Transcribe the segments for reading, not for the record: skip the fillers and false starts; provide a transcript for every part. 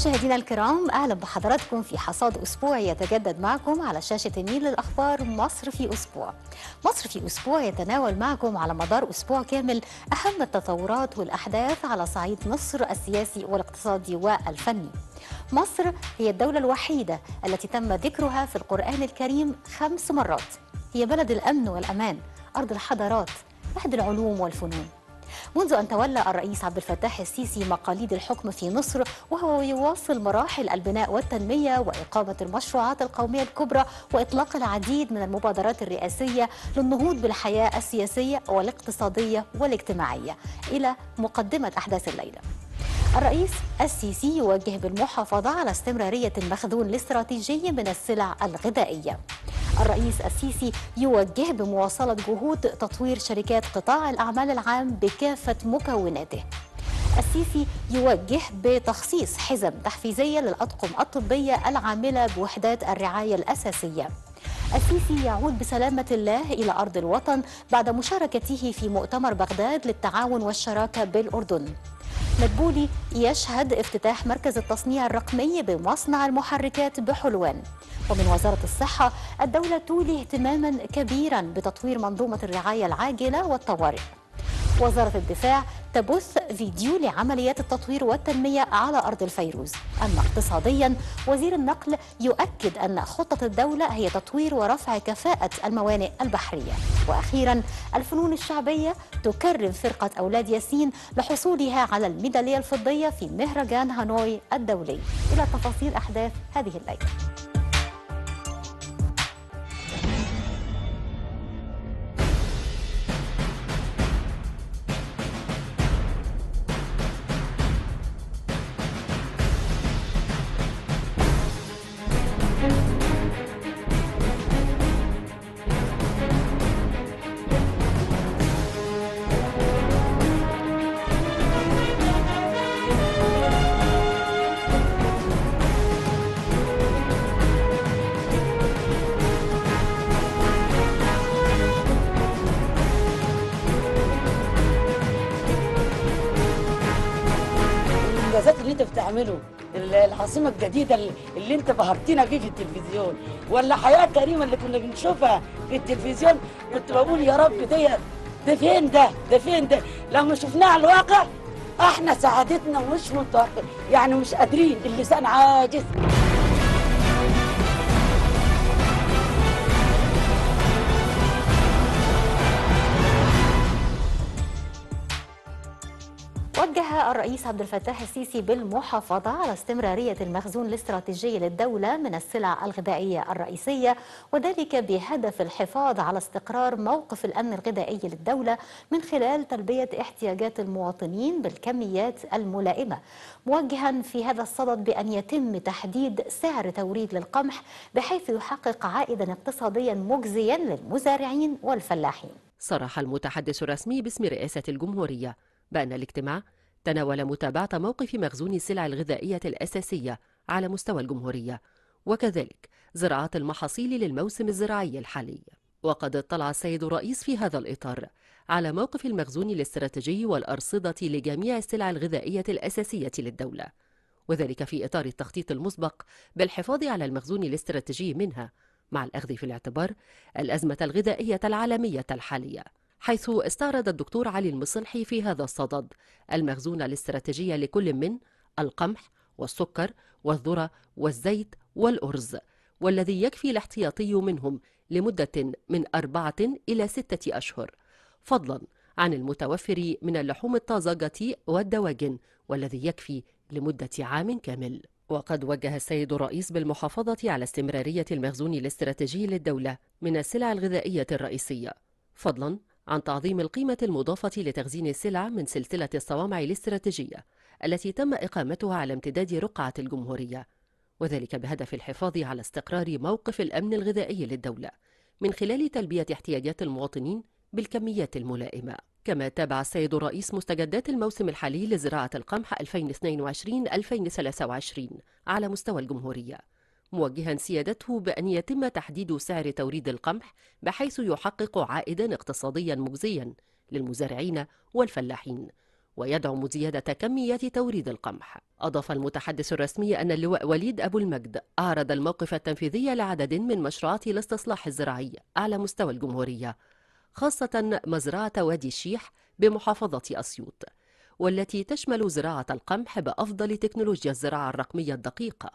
مشاهدينا الكرام، أهلا بحضراتكم في حصاد أسبوعي يتجدد معكم على شاشة النيل الأخبار. مصر في أسبوع يتناول معكم على مدار أسبوع كامل أهم التطورات والأحداث على صعيد مصر السياسي والاقتصادي والفني. مصر هي الدولة الوحيدة التي تم ذكرها في القرآن الكريم 5 مرات، هي بلد الأمن والأمان، أرض الحضارات، عهد العلوم والفنون. منذ أن تولى الرئيس عبد الفتاح السيسي مقاليد الحكم في مصر وهو يواصل مراحل البناء والتنمية وإقامة المشروعات القومية الكبرى وإطلاق العديد من المبادرات الرئاسية للنهوض بالحياة السياسية والاقتصادية والاجتماعية. إلى مقدمة أحداث الليلة، الرئيس السيسي يوجه بالمحافظة على استمرارية المخزون الاستراتيجي من السلع الغذائية. الرئيس السيسي يوجه بمواصلة جهود تطوير شركات قطاع الأعمال العام بكافة مكوناته. السيسي يوجه بتخصيص حزم تحفيزية للأطقم الطبية العاملة بوحدات الرعاية الأساسية. السيسي يعود بسلامة الله إلى أرض الوطن بعد مشاركته في مؤتمر بغداد للتعاون والشراكة بالأردن. مدبولي يشهد افتتاح مركز التصنيع الرقمي بمصنع المحركات بحلوان. ومن وزارة الصحة، الدولة تولي اهتماما كبيرا بتطوير منظومة الرعاية العاجلة والطوارئ. وزارة الدفاع تبث فيديو لعمليات التطوير والتنمية على أرض الفيروز. أما اقتصاديا، وزير النقل يؤكد أن خطة الدولة هي تطوير ورفع كفاءة الموانئ البحرية. وأخيرا، الفنون الشعبية تكرم فرقة أولاد ياسين لحصولها على الميدالية الفضية في مهرجان هانوي الدولي. إلى تفاصيل أحداث هذه الليلة. تعمله العاصمه الجديده اللي انت بهرتينا بيه في التلفزيون، ولا حياه كريمه اللي كنا بنشوفها في التلفزيون، كنت بقول يا رب ده فين ده فين ده؟ لما شفناه على الواقع احنا سعادتنا مش متوقعه، يعني مش قادرين، اللسان عاجز. وجه الرئيس عبد الفتاح السيسي بالمحافظة على استمرارية المخزون الاستراتيجي للدولة من السلع الغذائية الرئيسية، وذلك بهدف الحفاظ على استقرار موقف الأمن الغذائي للدولة من خلال تلبية احتياجات المواطنين بالكميات الملائمة، موجها في هذا الصدد بأن يتم تحديد سعر توريد للقمح بحيث يحقق عائدا اقتصاديا مجزيا للمزارعين والفلاحين. صرح المتحدث الرسمي باسم رئاسة الجمهورية بأن الاجتماع تناول متابعة موقف مخزون السلع الغذائية الأساسية على مستوى الجمهورية، وكذلك زراعة المحاصيل للموسم الزراعي الحالي. وقد اطلع السيد الرئيس في هذا الإطار على موقف المخزون الاستراتيجي والأرصدة لجميع السلع الغذائية الأساسية للدولة، وذلك في إطار التخطيط المسبق بالحفاظ على المخزون الاستراتيجي منها، مع الأخذ في الاعتبار الأزمة الغذائية العالمية الحالية. حيث استعرض الدكتور علي المصلحي في هذا الصدد المخزون الاستراتيجي لكل من القمح والسكر والذرة والزيت والأرز، والذي يكفي الاحتياطي منهم لمدة من 4 إلى 6 أشهر، فضلا عن المتوفر من اللحوم الطازجة والدواجن، والذي يكفي لمدة عام كامل. وقد وجه السيد الرئيس بالمحافظة على استمرارية المخزون الاستراتيجي للدولة من السلع الغذائية الرئيسية، فضلا عن تعظيم القيمة المضافة لتخزين السلع من سلسلة الصوامع الاستراتيجية التي تم إقامتها على امتداد رقعة الجمهورية، وذلك بهدف الحفاظ على استقرار موقف الأمن الغذائي للدولة من خلال تلبية احتياجات المواطنين بالكميات الملائمة. كما تابع السيد الرئيس مستجدات الموسم الحالي لزراعة القمح 2022-2023 على مستوى الجمهورية، موجها سيادته بأن يتم تحديد سعر توريد القمح بحيث يحقق عائدا اقتصاديا مجزيا للمزارعين والفلاحين، ويدعم زيادة كميات توريد القمح. أضاف المتحدث الرسمي أن اللواء وليد أبو المجد أعرض الموقف التنفيذي لعدد من مشروعات الاستصلاح الزراعي على مستوى الجمهورية، خاصة مزرعة وادي الشيح بمحافظة أسيوط، والتي تشمل زراعة القمح بأفضل تكنولوجيا الزراعة الرقمية الدقيقة،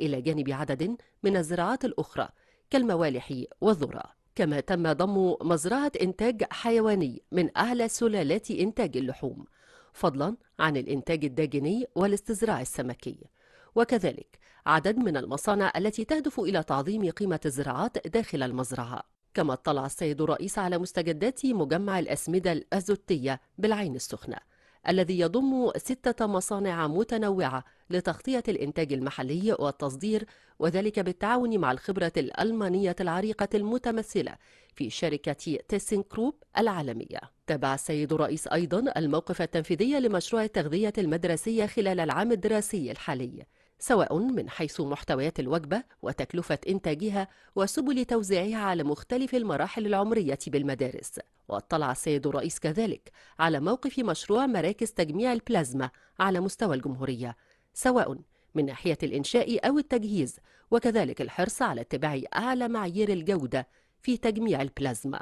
إلى جانب عدد من الزراعات الأخرى كالموالح والذرة. كما تم ضم مزرعة إنتاج حيواني من أعلى سلالات إنتاج اللحوم، فضلا عن الإنتاج الداجني والاستزراع السمكي، وكذلك عدد من المصانع التي تهدف إلى تعظيم قيمة الزراعات داخل المزرعة. كما اطلع السيد الرئيس على مستجدات مجمع الأسمدة الأزوتية بالعين السخنة، الذي يضم 6 مصانع متنوعة لتغطية الإنتاج المحلي والتصدير، وذلك بالتعاون مع الخبرة الألمانية العريقة المتمثلة في شركة تيسين كروب العالمية. تابع السيد الرئيس أيضا الموقف التنفيذي لمشروع التغذية المدرسية خلال العام الدراسي الحالي، سواء من حيث محتويات الوجبة وتكلفة إنتاجها وسبل توزيعها على مختلف المراحل العمرية بالمدارس. واطلع السيد الرئيس كذلك على موقف مشروع مراكز تجميع البلازما على مستوى الجمهورية، سواء من ناحية الإنشاء أو التجهيز، وكذلك الحرص على اتباع أعلى معايير الجودة في تجميع البلازما.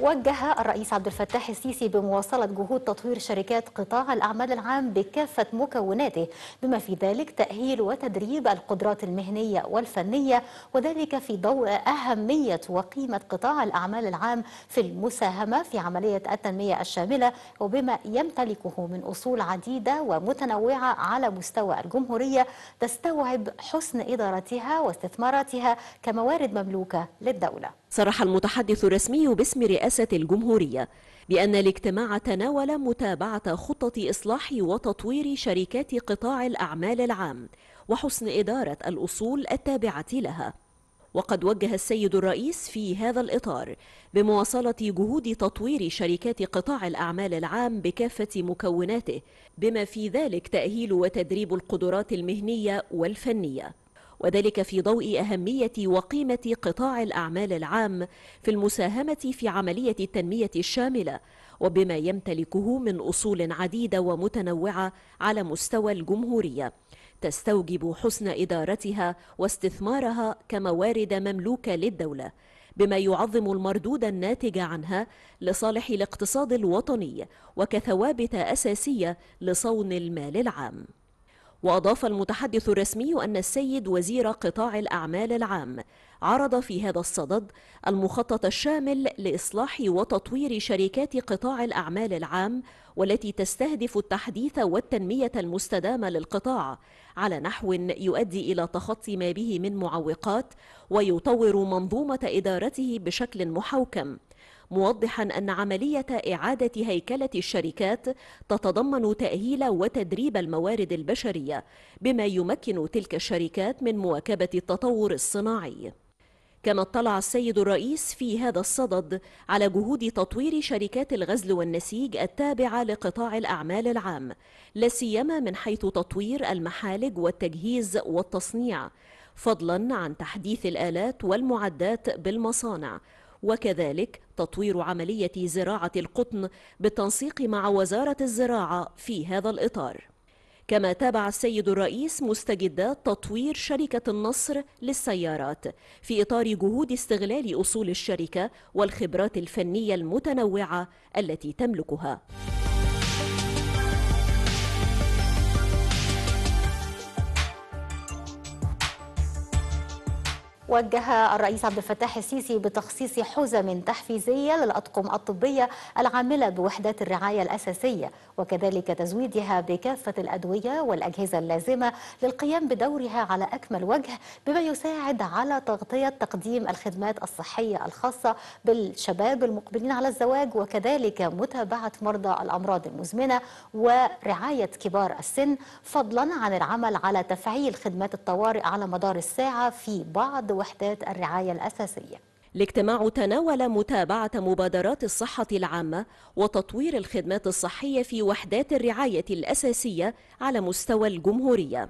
وجه الرئيس عبد الفتاح السيسي بمواصلة جهود تطوير شركات قطاع الأعمال العام بكافة مكوناته، بما في ذلك تأهيل وتدريب القدرات المهنية والفنية، وذلك في ضوء أهمية وقيمة قطاع الأعمال العام في المساهمة في عملية التنمية الشاملة، وبما يمتلكه من أصول عديدة ومتنوعة على مستوى الجمهورية تستوعب حسن إدارتها واستثماراتها كموارد مملوكة للدولة. صرح المتحدث الرسمي باسم رئاسة الجمهورية بأن الاجتماع تناول متابعة خطط إصلاح وتطوير شركات قطاع الأعمال العام وحسن إدارة الأصول التابعة لها. وقد وجه السيد الرئيس في هذا الإطار بمواصلة جهود تطوير شركات قطاع الأعمال العام بكافة مكوناته، بما في ذلك تأهيل وتدريب القدرات المهنية والفنية، وذلك في ضوء أهمية وقيمة قطاع الأعمال العام في المساهمة في عملية التنمية الشاملة، وبما يمتلكه من أصول عديدة ومتنوعة على مستوى الجمهورية تستوجب حسن إدارتها واستثمارها كموارد مملوكة للدولة، بما يعظم المردود الناتج عنها لصالح الاقتصاد الوطني وكثوابت أساسية لصون المال العام. وأضاف المتحدث الرسمي أن السيد وزير قطاع الأعمال العام عرض في هذا الصدد المخطط الشامل لإصلاح وتطوير شركات قطاع الأعمال العام، والتي تستهدف التحديث والتنمية المستدامة للقطاع على نحو يؤدي إلى تخطي ما به من معوقات ويطور منظومة إدارته بشكل محوكم، موضحا أن عملية إعادة هيكلة الشركات تتضمن تأهيل وتدريب الموارد البشرية، بما يمكن تلك الشركات من مواكبة التطور الصناعي. كما اطلع السيد الرئيس في هذا الصدد على جهود تطوير شركات الغزل والنسيج التابعة لقطاع الأعمال العام، لا سيما من حيث تطوير المحالج والتجهيز والتصنيع، فضلا عن تحديث الآلات والمعدات بالمصانع، وكذلك تطوير عملية زراعة القطن بالتنسيق مع وزارة الزراعة في هذا الإطار. كما تابع السيد الرئيس مستجدات تطوير شركة النصر للسيارات في إطار جهود استغلال أصول الشركة والخبرات الفنية المتنوعة التي تملكها. وجه الرئيس عبد الفتاح السيسي بتخصيص حزم تحفيزية للأطقم الطبية العاملة بوحدات الرعاية الأساسية، وكذلك تزويدها بكافة الأدوية والأجهزة اللازمة للقيام بدورها على أكمل وجه، بما يساعد على تغطية تقديم الخدمات الصحية الخاصة بالشباب المقبلين على الزواج، وكذلك متابعة مرضى الأمراض المزمنة ورعاية كبار السن، فضلا عن العمل على تفعيل خدمات الطوارئ على مدار الساعة في بعض وحدات الرعاية الأساسية. الاجتماع تناول متابعة مبادرات الصحة العامة وتطوير الخدمات الصحية في وحدات الرعاية الأساسية على مستوى الجمهورية.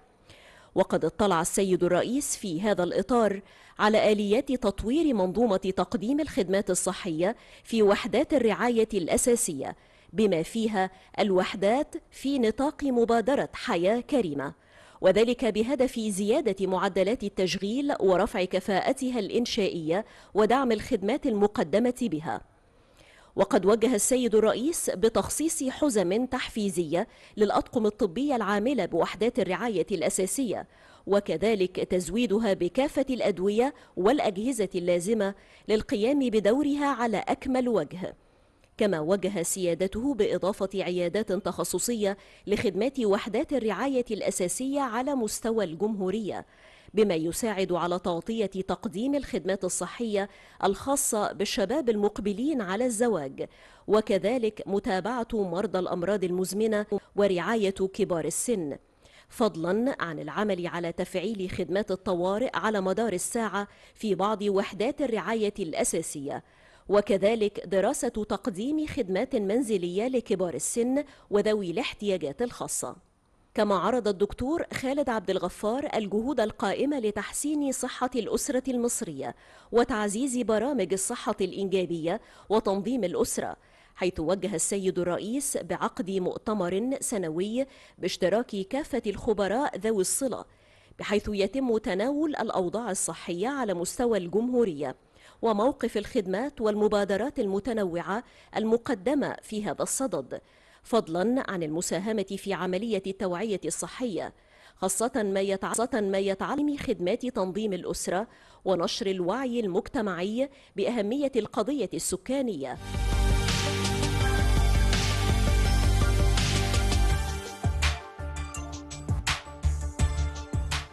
وقد اطلع السيد الرئيس في هذا الإطار على آليات تطوير منظومة تقديم الخدمات الصحية في وحدات الرعاية الأساسية، بما فيها الوحدات في نطاق مبادرة حياة كريمة، وذلك بهدف زيادة معدلات التشغيل ورفع كفاءتها الإنشائية ودعم الخدمات المقدمة بها. وقد وجه السيد الرئيس بتخصيص حزم تحفيزية للأطقم الطبية العاملة بوحدات الرعاية الأساسية، وكذلك تزويدها بكافة الأدوية والأجهزة اللازمة للقيام بدورها على أكمل وجه. كما وجه سيادته بإضافة عيادات تخصصية لخدمات وحدات الرعاية الأساسية على مستوى الجمهورية، بما يساعد على تغطية تقديم الخدمات الصحية الخاصة بالشباب المقبلين على الزواج، وكذلك متابعة مرضى الأمراض المزمنة ورعاية كبار السن، فضلا عن العمل على تفعيل خدمات الطوارئ على مدار الساعة في بعض وحدات الرعاية الأساسية، وكذلك دراسة تقديم خدمات منزلية لكبار السن وذوي الاحتياجات الخاصة. كما عرض الدكتور خالد عبد الغفار الجهود القائمة لتحسين صحة الأسرة المصرية وتعزيز برامج الصحة الإنجابية وتنظيم الأسرة، حيث وجه السيد الرئيس بعقد مؤتمر سنوي باشتراك كافة الخبراء ذوي الصلة، بحيث يتم تناول الأوضاع الصحية على مستوى الجمهورية وموقف الخدمات والمبادرات المتنوعة المقدمة في هذا الصدد، فضلا عن المساهمة في عملية التوعية الصحية، خاصة ما يتعلق خدمات تنظيم الأسرة ونشر الوعي المجتمعي بأهمية القضية السكانية.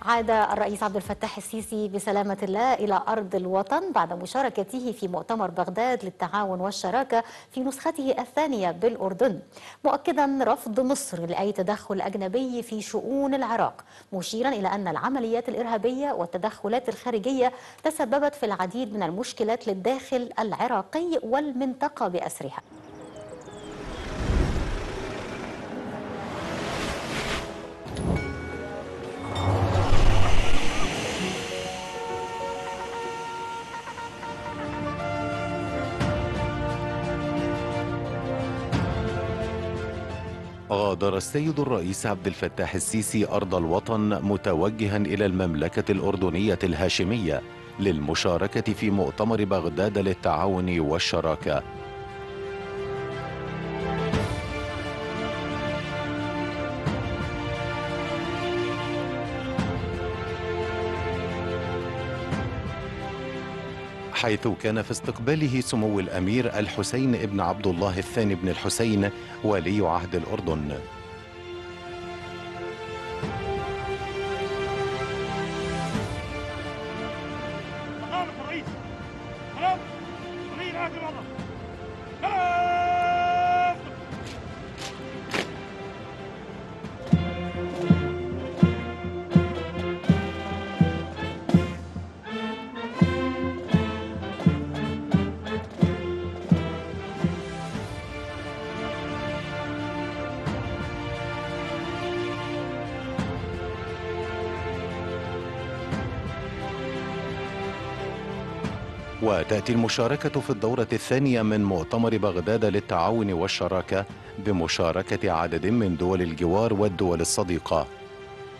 عاد الرئيس عبد الفتاح السيسي بسلامة الله إلى أرض الوطن بعد مشاركته في مؤتمر بغداد للتعاون والشراكة في نسخته الثانية بالأردن، مؤكدا رفض مصر لأي تدخل أجنبي في شؤون العراق، مشيرا إلى أن العمليات الإرهابية والتدخلات الخارجية تسببت في العديد من المشكلات للداخل العراقي والمنطقة بأسرها. غادر السيد الرئيس عبد الفتاح السيسي أرض الوطن متوجها إلى المملكة الأردنية الهاشمية للمشاركة في مؤتمر بغداد للتعاون والشراكة. حيث كان في استقباله سمو الأمير الحسين بن عبد الله الثاني بن الحسين ولي عهد الأردن. وتأتي المشاركة في الدورة الثانية من مؤتمر بغداد للتعاون والشراكة بمشاركة عدد من دول الجوار والدول الصديقة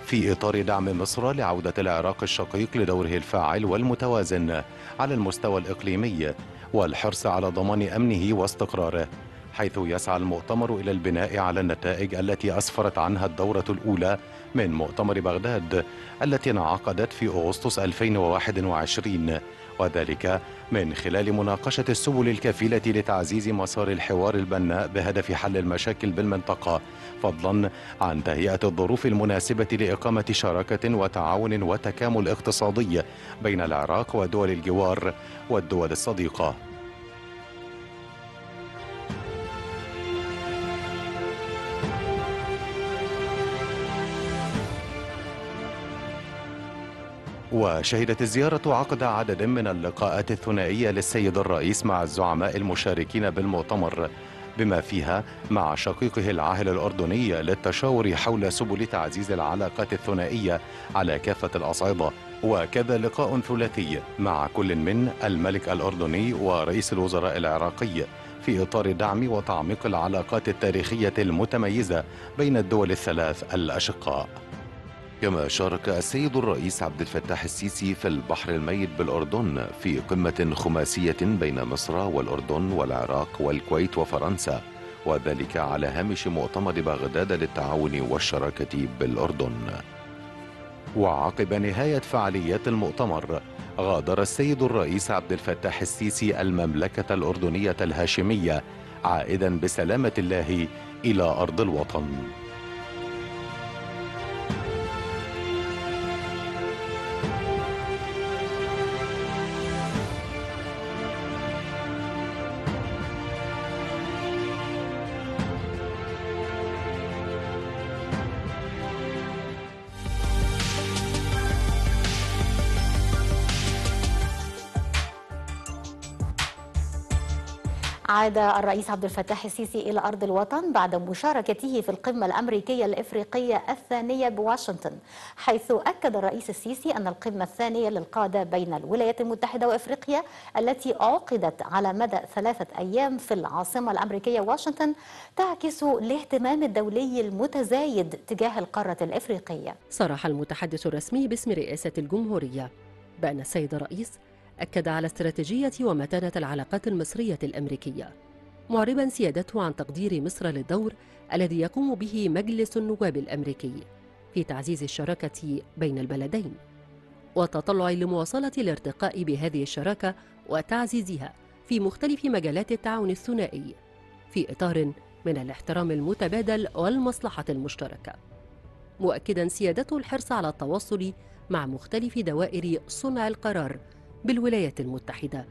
في إطار دعم مصر لعودة العراق الشقيق لدوره الفاعل والمتوازن على المستوى الإقليمي والحرص على ضمان أمنه واستقراره، حيث يسعى المؤتمر إلى البناء على النتائج التي أسفرت عنها الدورة الأولى من مؤتمر بغداد التي انعقدت في أغسطس 2021، وذلك من خلال مناقشة السبل الكفيلة لتعزيز مسار الحوار البناء بهدف حل المشاكل بالمنطقة، فضلا عن تهيئة الظروف المناسبة لإقامة شراكة وتعاون وتكامل اقتصادي بين العراق ودول الجوار والدول الصديقة. وشهدت الزيارة عقد عدد من اللقاءات الثنائية للسيد الرئيس مع الزعماء المشاركين بالمؤتمر، بما فيها مع شقيقه العاهل الأردني للتشاور حول سبل تعزيز العلاقات الثنائية على كافة الأصعدة، وكذا لقاء ثلاثي مع كل من الملك الأردني ورئيس الوزراء العراقي في إطار دعم وتعميق العلاقات التاريخية المتميزة بين الدول الثلاث الأشقاء. كما شارك السيد الرئيس عبد الفتاح السيسي في البحر الميت بالأردن في قمة خماسية بين مصر والأردن والعراق والكويت وفرنسا، وذلك على هامش مؤتمر بغداد للتعاون والشراكة بالأردن. وعقب نهاية فعاليات المؤتمر غادر السيد الرئيس عبد الفتاح السيسي المملكة الأردنية الهاشمية عائدا بسلامة الله إلى أرض الوطن. عاد الرئيس عبد الفتاح السيسي إلى أرض الوطن بعد مشاركته في القمة الأمريكية الإفريقية الثانية بواشنطن، حيث أكد الرئيس السيسي أن القمة الثانية للقادة بين الولايات المتحدة وإفريقيا التي عقدت على مدى 3 أيام في العاصمة الأمريكية واشنطن تعكس الاهتمام الدولي المتزايد تجاه القارة الإفريقية. صرح المتحدث الرسمي باسم رئاسة الجمهورية بأن السيد الرئيس أكد على استراتيجية ومتانة العلاقات المصرية الأمريكية، معربا سيادته عن تقدير مصر للدور الذي يقوم به مجلس النواب الأمريكي في تعزيز الشراكة بين البلدين والتطلع لمواصلة الارتقاء بهذه الشراكة وتعزيزها في مختلف مجالات التعاون الثنائي في إطار من الاحترام المتبادل والمصلحة المشتركة، مؤكدا سيادته الحرص على التواصل مع مختلف دوائر صنع القرار بالولايات المتحدة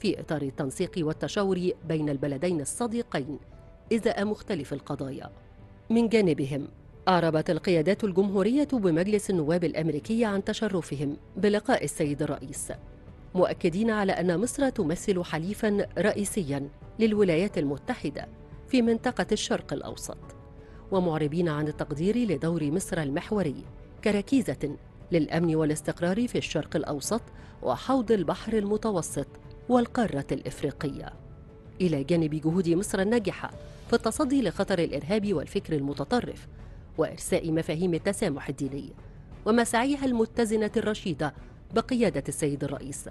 في إطار التنسيق والتشاور بين البلدين الصديقين إزاء مختلف القضايا. من جانبهم أعربت القيادات الجمهورية بمجلس النواب الأمريكي عن تشرفهم بلقاء السيد الرئيس، مؤكدين على أن مصر تمثل حليفاً رئيسياً للولايات المتحدة في منطقة الشرق الأوسط، ومعربين عن التقدير لدور مصر المحوري كركيزة للأمن والاستقرار في الشرق الأوسط وحوض البحر المتوسط والقارة الإفريقية، إلى جانب جهود مصر الناجحة في التصدي لخطر الإرهاب والفكر المتطرف وإرساء مفاهيم التسامح الديني، ومساعيها المتزنة الرشيدة بقيادة السيد الرئيس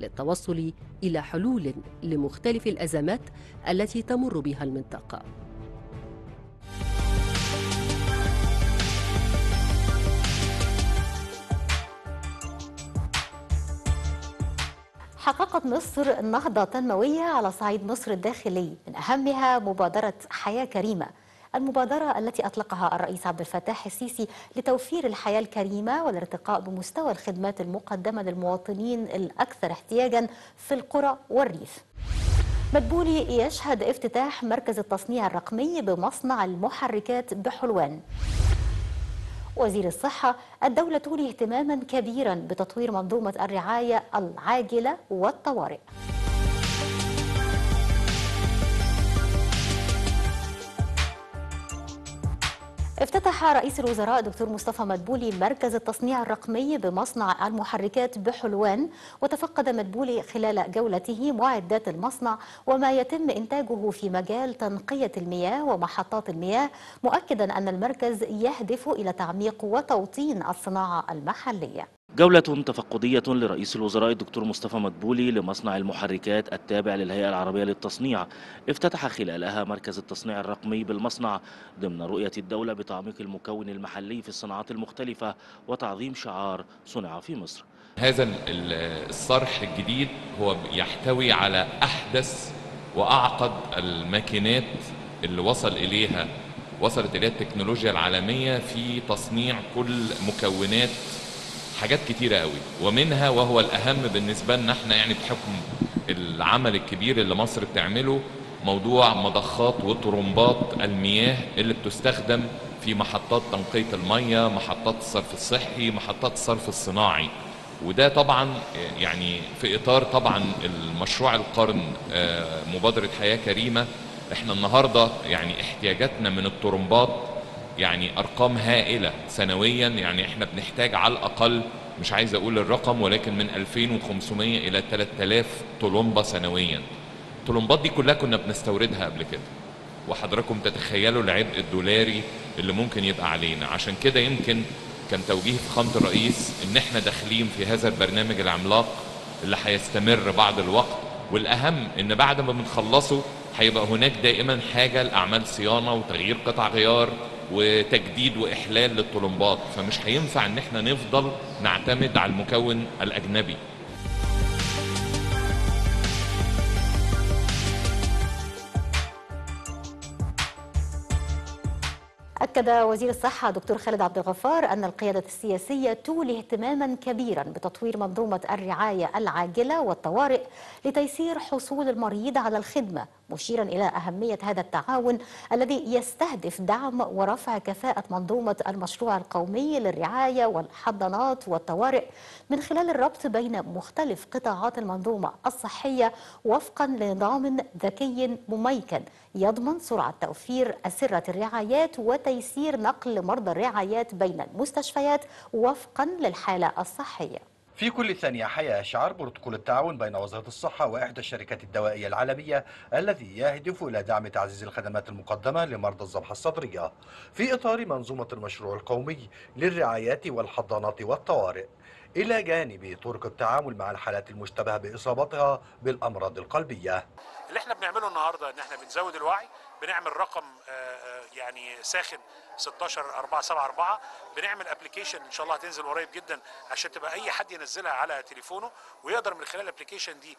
للتوصل إلى حلول لمختلف الأزمات التي تمر بها المنطقة. حققت مصر نهضة تنموية على صعيد مصر الداخلي، من أهمها مبادرة حياة كريمة، المبادرة التي أطلقها الرئيس عبد الفتاح السيسي لتوفير الحياة الكريمة والارتقاء بمستوى الخدمات المقدمة للمواطنين الأكثر احتياجا في القرى والريف. مدبولي يشهد افتتاح مركز التصنيع الرقمي بمصنع المحركات بحلوان. وزير الصحة: الدولة تولي اهتماما كبيرا بتطوير منظومة الرعاية العاجلة والطوارئ. افتتح رئيس الوزراء دكتور مصطفى مدبولي مركز التصنيع الرقمي بمصنع المحركات بحلوان، وتفقد مدبولي خلال جولته معدات المصنع وما يتم إنتاجه في مجال تنقية المياه ومحطات المياه، مؤكدا أن المركز يهدف إلى تعميق وتوطين الصناعة المحلية. جولة تفقدية لرئيس الوزراء الدكتور مصطفى مدبولي لمصنع المحركات التابع للهيئة العربية للتصنيع، افتتح خلالها مركز التصنيع الرقمي بالمصنع ضمن رؤية الدولة بتعميق المكون المحلي في الصناعات المختلفة وتعظيم شعار صنع في مصر. هذا الصرح الجديد هو يحتوي على أحدث وأعقد الماكينات اللي وصلت إليها التكنولوجيا العالمية في تصنيع كل مكونات حاجات كتيرة قوي، ومنها وهو الأهم بالنسبة لنا احنا يعني بحكم العمل الكبير اللي مصر بتعمله موضوع مضخات وطرمبات المياه اللي بتستخدم في محطات تنقية المية، محطات الصرف الصحي، محطات الصرف الصناعي، وده طبعا يعني في إطار طبعا المشروع القرن مبادرة حياة كريمة. احنا النهاردة يعني احتياجاتنا من الطرمبات يعني أرقام هائلة سنويا. يعني احنا بنحتاج على الأقل، مش عايز أقول الرقم، ولكن من 2500 إلى 3000 طلمبة سنويا. الطلمبات دي كلها كنا بنستوردها قبل كده، وحضراتكم تتخيلوا العبء الدولاري اللي ممكن يبقى علينا. عشان كده يمكن كان توجيه فخامة الرئيس إن احنا داخلين في هذا البرنامج العملاق اللي هيستمر بعض الوقت، والأهم إن بعد ما بنخلصه هيبقى هناك دائما حاجة لأعمال صيانة وتغيير قطع غيار وتجديد وإحلال للطلمبات، فمش هينفع إن احنا نفضل نعتمد على المكون الأجنبي. أكد وزير الصحة دكتور خالد عبد الغفار أن القيادة السياسية تولي اهتماما كبيرا بتطوير منظومة الرعاية العاجلة والطوارئ لتيسير حصول المريض على الخدمة، مشيرا إلى أهمية هذا التعاون الذي يستهدف دعم ورفع كفاءة منظومة المشروع القومي للرعاية والحضانات والطوارئ من خلال الربط بين مختلف قطاعات المنظومة الصحية وفقا لنظام ذكي مميكن يضمن سرعة توفير أسرة الرعايات وتيسير نقل مرضى الرعايات بين المستشفيات وفقا للحالة الصحية. في كل ثانية حياة، شعار بروتوكول التعاون بين وزارة الصحة وإحدى الشركات الدوائية العالمية الذي يهدف إلى دعم تعزيز الخدمات المقدمة لمرضى الذبحة الصدرية في إطار منظومة المشروع القومي للرعايات والحضانات والطوارئ، إلى جانب طرق التعامل مع الحالات المشتبه بإصابتها بالأمراض القلبية. اللي احنا بنعمله النهاردة إن احنا بنزود الوعي، بنعمل رقم يعني ساخن 16474، بنعمل ابلكيشن ان شاء الله هتنزل قريب جدا عشان تبقى اي حد ينزلها على تليفونه، ويقدر من خلال الابلكيشن دي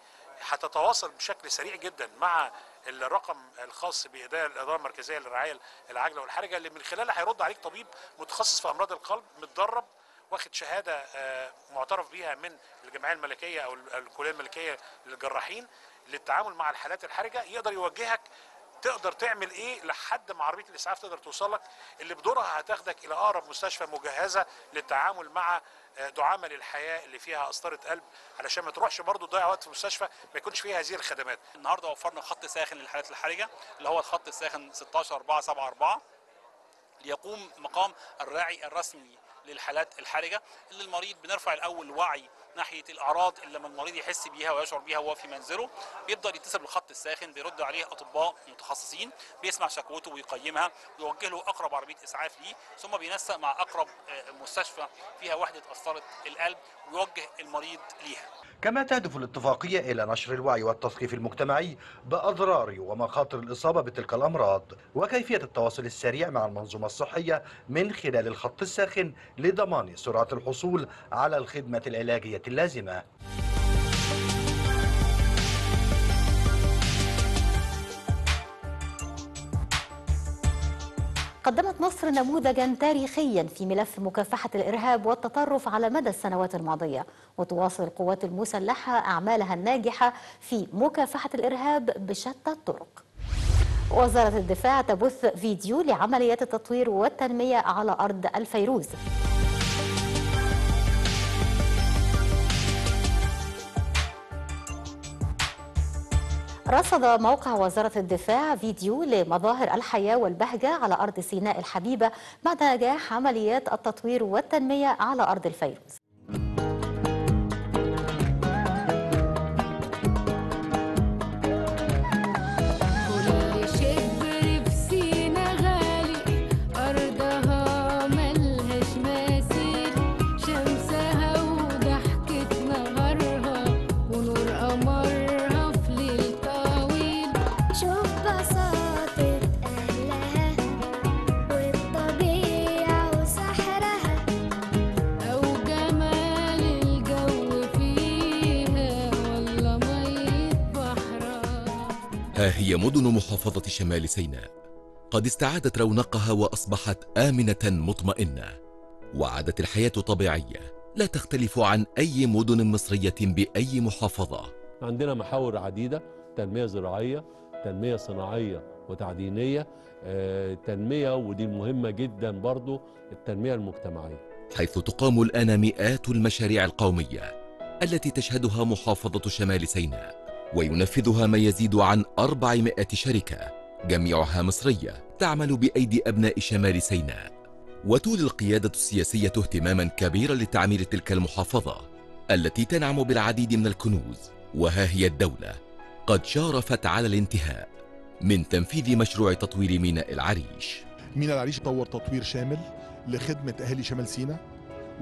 هتتواصل بشكل سريع جدا مع الرقم الخاص بالاداره المركزيه للرعايه العاجله والحرجه، اللي من خلالها هيرد عليك طبيب متخصص في امراض القلب متدرب واخد شهاده معترف بيها من الجمعيه الملكيه او الكليه الملكيه للجراحين للتعامل مع الحالات الحرجه، يقدر يوجهك تقدر تعمل ايه لحد ما عربيه الاسعاف تقدر توصلك، اللي بدورها هتاخدك الى اقرب مستشفى مجهزه للتعامل مع دعامه للحياه اللي فيها قسطره قلب، علشان ما تروحش برضه تضيع وقت في مستشفى ما يكونش فيها هذه الخدمات. النهارده وفرنا خط ساخن للحالات الحرجه اللي هو الخط الساخن 16474، ليقوم مقام الراعي الرسمي للحالات الحرجه، اللي المريض بنرفع الاول وعي ناحيه الاعراض اللي لما المريض يحس بيها ويشعر بيها وهو في منزله، بيبدا يتصل بالخط الساخن، بيرد عليه اطباء متخصصين، بيسمع شكوته ويقيمها ويوجه له اقرب عربيه اسعاف ليه، ثم بينسق مع اقرب مستشفى فيها وحده قسطره القلب ويوجه المريض ليها. كما تهدف الاتفاقيه الى نشر الوعي والتثقيف المجتمعي باضرار ومخاطر الاصابه بتلك الامراض وكيفيه التواصل السريع مع المنظومه الصحيه من خلال الخط الساخن لضمان سرعه الحصول على الخدمه العلاجيه اللازمة. قدمت مصر نموذجا تاريخيا في ملف مكافحة الإرهاب والتطرف على مدى السنوات الماضية، وتواصل القوات المسلحة أعمالها الناجحة في مكافحة الإرهاب بشتى الطرق. وزارة الدفاع تبث فيديو لعمليات التطوير والتنمية على أرض الفيروز. رصد موقع وزارة الدفاع فيديو لمظاهر الحياة والبهجة على أرض سيناء الحبيبة بعد نجاح عمليات التطوير والتنمية على أرض الفيروز. ها هي مدن محافظة شمال سيناء قد استعادت رونقها وأصبحت آمنة مطمئنة، وعادت الحياة طبيعية لا تختلف عن أي مدن مصرية بأي محافظة. عندنا محاور عديدة: تنمية زراعية، تنمية صناعية وتعدينية، تنمية، ودي مهمة جدا برضو، التنمية المجتمعية، حيث تقام الآن مئات المشاريع القومية التي تشهدها محافظة شمال سيناء وينفذها ما يزيد عن 400 شركة جميعها مصرية تعمل بأيدي أبناء شمال سيناء. وتولي القيادة السياسية اهتماما كبيرا لتعمير تلك المحافظة التي تنعم بالعديد من الكنوز، وها هي الدولة قد شارفت على الانتهاء من تنفيذ مشروع تطوير ميناء العريش. ميناء العريش طور تطوير شامل لخدمة أهالي شمال سيناء،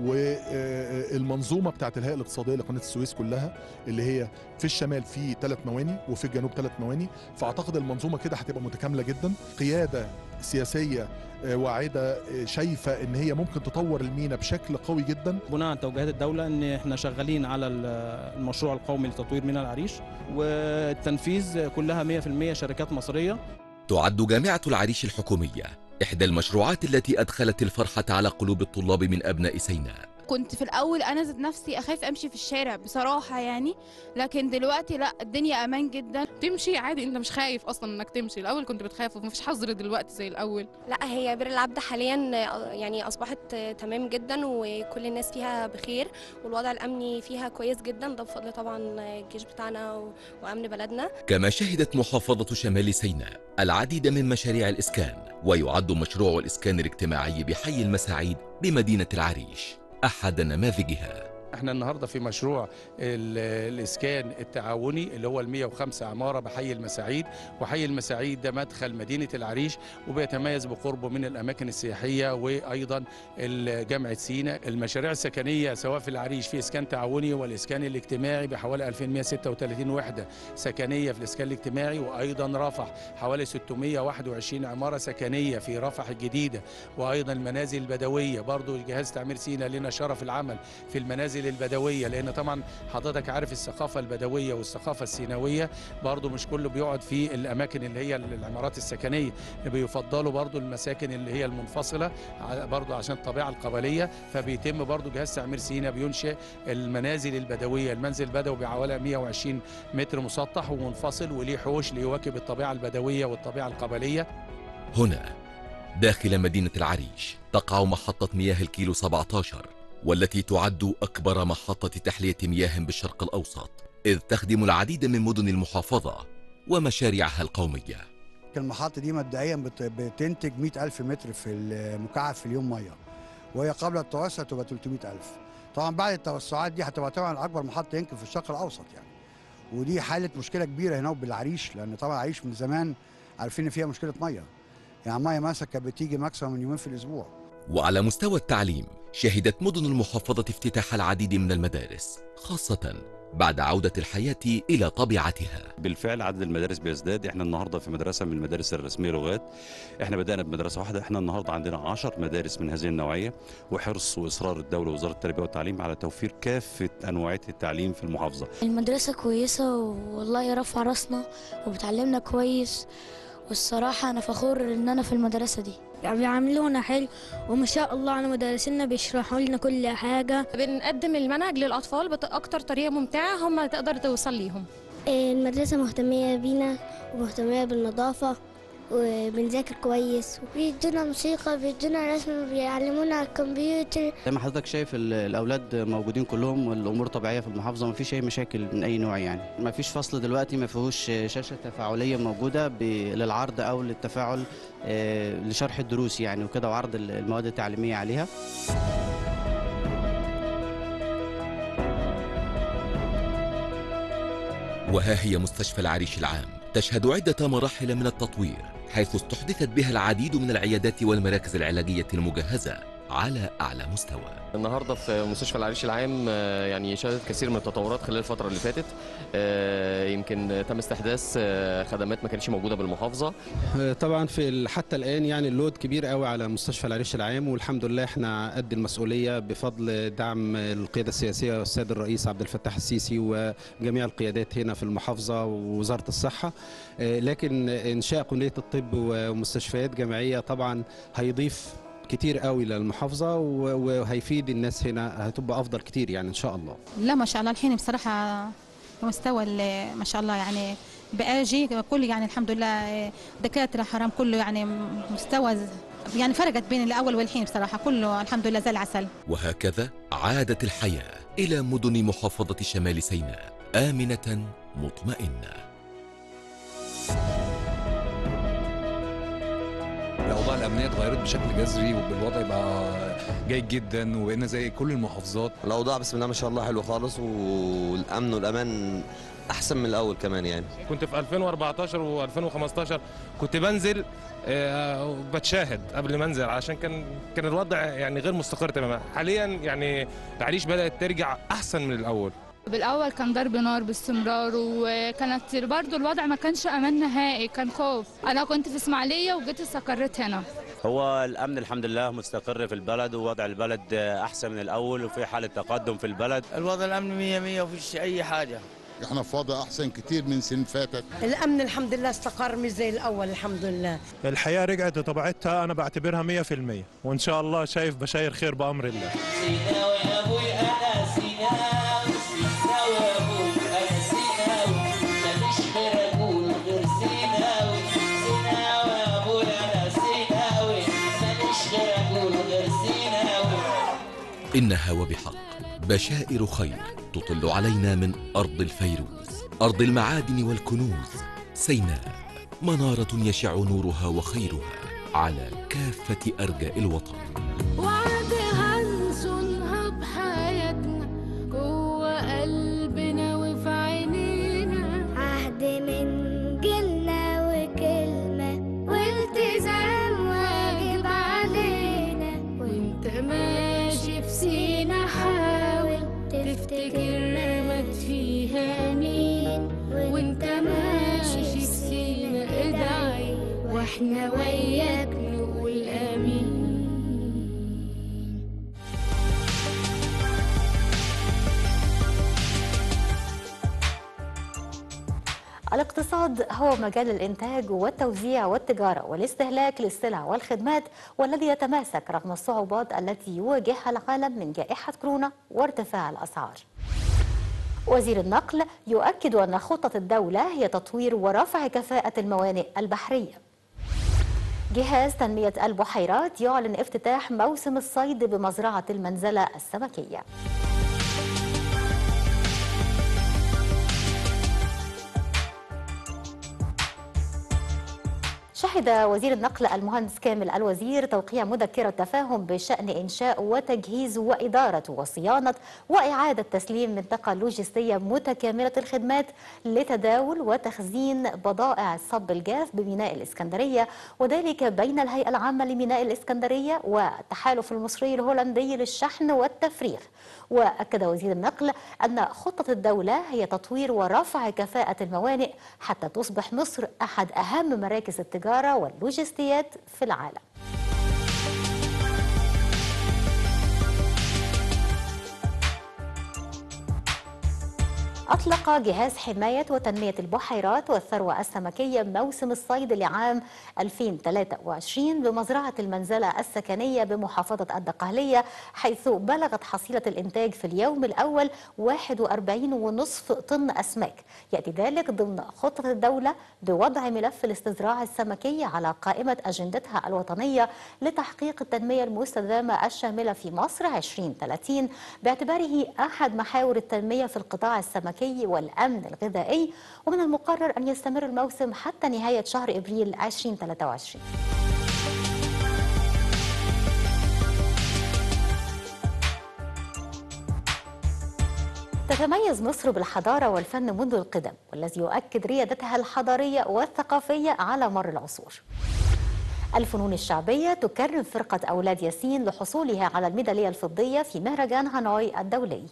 والمنظومه بتاعت الهيئه الاقتصاديه لقناه السويس كلها، اللي هي في الشمال في 3 مواني وفي الجنوب 3 مواني، فاعتقد المنظومه كده هتبقى متكامله جدا. قياده سياسيه واعده شايفه ان هي ممكن تطور المينا بشكل قوي جدا. بناء على توجيهات الدوله ان احنا شغالين على المشروع القومي لتطوير ميناء العريش، والتنفيذ كلها 100% شركات مصريه. تعد جامعه العريش الحكوميه إحدى المشروعات التي أدخلت الفرحة على قلوب الطلاب من أبناء سيناء. كنت في الأول أنا ذات نفسي أخاف أمشي في الشارع بصراحة يعني، لكن دلوقتي لا، الدنيا أمان جدا، تمشي عادي، أنت مش خايف أصلا إنك تمشي. الأول كنت بتخاف ومفيش حظر دلوقتي زي الأول. لا، هي بئر العبدة حاليا يعني أصبحت تمام جدا، وكل الناس فيها بخير، والوضع الأمني فيها كويس جدا، ده بفضل طبعا الجيش بتاعنا وأمن بلدنا. كما شهدت محافظة شمال سيناء العديد من مشاريع الإسكان، ويعد مشروع الإسكان الاجتماعي بحي المساعيد بمدينة العريش أحد نماذجها. احنا النهارده في مشروع الاسكان التعاوني اللي هو 105 عماره بحي المساعيد، وحي المساعيد ده مدخل مدينه العريش، وبيتميز بقربه من الاماكن السياحيه وايضا جامعه سيناء. المشاريع السكنيه سواء في العريش في اسكان تعاوني والاسكان الاجتماعي بحوالي 2136 وحده سكنيه في الاسكان الاجتماعي، وايضا رفح حوالي 621 عماره سكنيه في رفح الجديده، وايضا المنازل البدويه. برضو جهاز تعمير سيناء لنا شرف العمل في المنازل البدوية، لأن طبعا حضرتك عارف الثقافة البدوية والثقافة السيناوية برضو مش كله بيقعد في الأماكن اللي هي العمارات السكنية، بيفضلوا برضو المساكن اللي هي المنفصلة برضو عشان الطبيعة القبلية، فبيتم برضو جهاز تعمير سيناء بينشئ المنازل البدوية. المنزل البدوي بحوالي 120 متر مسطح ومنفصل، وليه حوش ليواكب الطبيعة البدوية والطبيعة القبلية. هنا داخل مدينة العريش تقع محطة مياه الكيلو 17، والتي تعد أكبر محطة تحلية مياه بالشرق الأوسط، إذ تخدم العديد من مدن المحافظة ومشاريعها القومية. المحطة دي مبدئيا بتنتج 100,000 متر في المكعب في اليوم مياه، وهي قبل التوسع تبقى 300,000. طبعا بعد التوسعات دي هتبقى طبعا أكبر محطة يمكن في الشرق الأوسط يعني، ودي حالة مشكلة كبيرة هنا بالعريش، لأن طبعا العريش من زمان عارفين إن فيها مشكلة مياه، يعني مياه مثلا كانت بتيجي ماكسيموم من يومين في الأسبوع. وعلى مستوى التعليم شهدت مدن المحافظة افتتاح العديد من المدارس، خاصة بعد عودة الحياة إلى طبيعتها. بالفعل عدد المدارس بيزداد. احنا النهاردة في مدرسة من المدارس الرسمية لغات، احنا بدأنا بمدرسة واحدة، احنا النهاردة عندنا 10 مدارس من هذه النوعية، وحرص وإصرار الدولة ووزارة التربية والتعليم على توفير كافة أنواعات التعليم في المحافظة. المدرسة كويسة والله، رفع راسنا وبتعلمنا كويس، والصراحة أنا فخور إن أنا في المدرسة دي. بيعاملونا حلو، وما شاء الله على مدرسينا، بيشرحوا لنا كل حاجة. بنقدم المنهج للأطفال بأكتر طريقة ممتعة هم تقدر توصل ليهم. المدرسة مهتمية بينا ومهتمية بالنظافة، وبنذاكر كويس، بيدونا موسيقى، بيدونا رسم، بيعلمونا على الكمبيوتر. زي ما حضرتك شايف الاولاد موجودين كلهم، والامور طبيعيه في المحافظه، ما فيش اي مشاكل من اي نوع يعني. ما فيش فصل دلوقتي ما فيهوش شاشه تفاعليه موجوده للعرض او للتفاعل لشرح الدروس يعني وكده، وعرض المواد التعليميه عليها. وها هي مستشفى العريش العام تشهد عدة مراحل من التطوير، حيث استحدثت بها العديد من العيادات والمراكز العلاجية المجهزة على أعلى مستوى. النهاردة في مستشفى العريش العام يعني شهدت كثير من التطورات خلال الفترة اللي فاتت، يمكن تم استحداث خدمات ما كانتش موجودة بالمحافظة. طبعا في حتى الآن يعني اللود كبير قوي على مستشفى العريش العام، والحمد لله احنا قد المسؤولية بفضل دعم القيادة السياسية والسيد الرئيس عبد الفتاح السيسي وجميع القيادات هنا في المحافظة ووزارة الصحة. لكن إنشاء كلية الطب ومستشفيات جامعية طبعا هيضيف كتير قوي للمحافظه وهيفيد الناس هنا، هتبقى افضل كتير يعني ان شاء الله. لا ما شاء الله الحين بصراحه مستوى ما شاء الله يعني، باجي كل يعني الحمد لله دكاتره حرام كله يعني مستوى يعني فرقت بين الاول والحين بصراحه، كله الحمد لله زي العسل. وهكذا عادت الحياه الى مدن محافظه شمال سيناء امنه مطمئنه. الامنيه اتغيرت بشكل جذري والوضع بقى جيد جدا وبقينا زي كل المحافظات. الاوضاع بسم الله ما شاء الله حلو خالص، والامن والامان احسن من الاول كمان. يعني كنت في 2014 و2015 كنت بنزل بتشاهد قبل ما انزل عشان كان الوضع يعني غير مستقر تماما. حاليا يعني العريش بدات ترجع احسن من الاول. بالاول كان ضرب نار باستمرار، وكانت برضو الوضع ما كانش امان نهائي، كان خوف. انا كنت في اسماعيليه وجيت استقريت هنا. هو الامن الحمد لله مستقر في البلد، ووضع البلد احسن من الاول، وفي حاله تقدم في البلد. الوضع الامن 100 ومفيش اي حاجه. احنا في وضع احسن كتير من سنين فاتت. الامن الحمد لله استقر مش زي الاول الحمد لله. الحياه رجعت لطبيعتها، انا بعتبرها 100%، وان شاء الله شايف بشاير خير بامر الله. إنها وبحق بشائر خير تطل علينا من أرض الفيروز، أرض المعادن والكنوز. سيناء منارة يشع نورها وخيرها على كافة أرجاء الوطن. وعد هنسونها بحياتنا جوه قلبنا وفي عينينا، عهد من جيلنا وكلمة والتزام واجب علينا، وانت سينا حاول تفتكر مات فيها مين، وانت ماشي السينا ادعي واحنا وياك نقول امين. الاقتصاد هو مجال الانتاج والتوزيع والتجاره والاستهلاك للسلع والخدمات، والذي يتماسك رغم الصعوبات التي يواجهها العالم من جائحه كورونا وارتفاع الاسعار. وزير النقل يؤكد ان خطه الدوله هي تطوير ورفع كفاءه الموانئ البحريه. جهاز تنميه البحيرات يعلن افتتاح موسم الصيد بمزرعه المنزله السمكيه. شهد وزير النقل المهندس كامل الوزير توقيع مذكرة تفاهم بشأن إنشاء وتجهيز وإدارة وصيانة وإعادة تسليم منطقة لوجستية متكاملة الخدمات لتداول وتخزين بضائع الصب الجاف بميناء الإسكندرية، وذلك بين الهيئة العامة لميناء الإسكندرية والتحالف المصري الهولندي للشحن والتفريغ. وأكد وزير النقل أن خطة الدولة هي تطوير ورفع كفاءة الموانئ حتى تصبح مصر أحد أهم مراكز التجارة واللوجستيات في العالم. أطلق جهاز حماية وتنمية البحيرات والثروة السمكية موسم الصيد لعام 2023 بمزرعة المنزلة السكنية بمحافظة الدقهلية، حيث بلغت حصيلة الإنتاج في اليوم الأول 41.5 طن أسماك. يأتي ذلك ضمن خطة الدولة بوضع ملف الاستزراع السمكي على قائمة أجندتها الوطنية لتحقيق التنمية المستدامة الشاملة في مصر 2030، باعتباره أحد محاور التنمية في القطاع السمكي والأمن الغذائي. ومن المقرر أن يستمر الموسم حتى نهاية شهر إبريل 2023. تتميز مصر بالحضارة والفن منذ القدم، والذي يؤكد ريادتها الحضارية والثقافية على مر العصور. الفنون الشعبية تكرم فرقة أولاد ياسين لحصولها على الميدالية الفضية في مهرجان هانوي الدولي.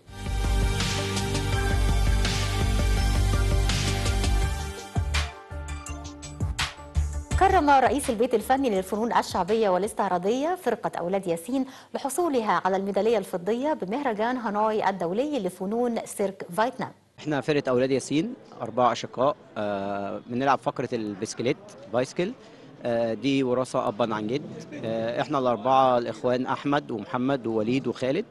كرم رئيس البيت الفني للفنون الشعبية والاستعراضية فرقة أولاد ياسين لحصولها على الميدالية الفضية بمهرجان هانوي الدولي لفنون سيرك فيتنام. احنا فرقة أولاد ياسين 4 أشقاء، بنلعب فقرة البسكليت بايسكل، دي وراثة أبا عن جد. احنا ال4 الإخوان أحمد ومحمد ووليد وخالد.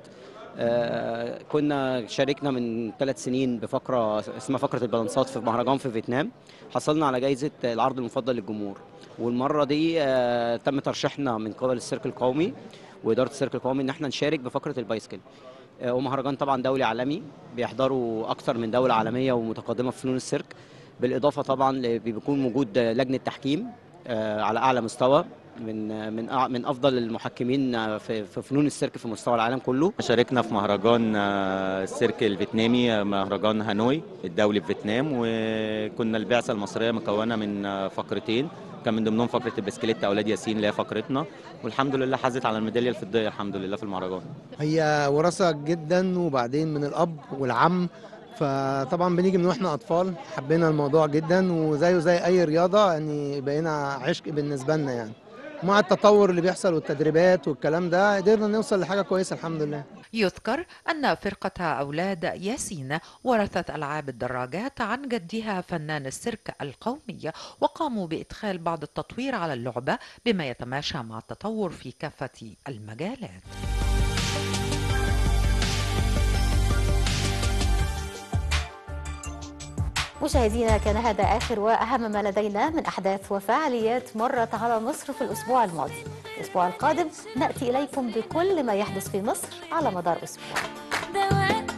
كنا شاركنا من 3 سنين بفقرة اسمها فقرة البالانسات في مهرجان في فيتنام، حصلنا على جائزة العرض المفضل للجمهور، والمرة دي تم ترشيحنا من قبل السيرك القومي وإدارة السيرك القومي إن احنا نشارك بفقرة البايسكل. ومهرجان طبعا دولي عالمي بيحضروا أكثر من دولة عالمية ومتقدمة في فنون السيرك، بالإضافة طبعا بيكون موجود لجنة تحكيم على أعلى مستوى من افضل المحكمين في فنون السيرك في مستوى العالم كله. شاركنا في مهرجان السيرك الفيتنامي، مهرجان هانوي الدولي في فيتنام، وكنا البعثه المصريه مكونه من فقرتين، كان من ضمنهم فقره البسكليت اولاد ياسين اللي هي فقرتنا، والحمد لله حازت على الميداليه الفضيه الحمد لله في المهرجان. هي وراثه جدا، وبعدين من الاب والعم، فطبعا بنيجي من واحنا اطفال، حبينا الموضوع جدا وزيه زي اي رياضه يعني بقينا عشق بالنسبه لنا يعني. مع التطور اللي بيحصل والتدريبات والكلام ده قدرنا نوصل لحاجه كويسه الحمد لله. يذكر ان فرقه اولاد ياسين ورثت العاب الدراجات عن جدها فنان السيرك القومي، وقاموا بادخال بعض التطوير على اللعبه بما يتماشى مع التطور في كافه المجالات. مشاهدينا، كان هذا آخر وأهم ما لدينا من أحداث وفعاليات مرت على مصر في الأسبوع الماضي. الأسبوع القادم نأتي إليكم بكل ما يحدث في مصر على مدار أسبوع.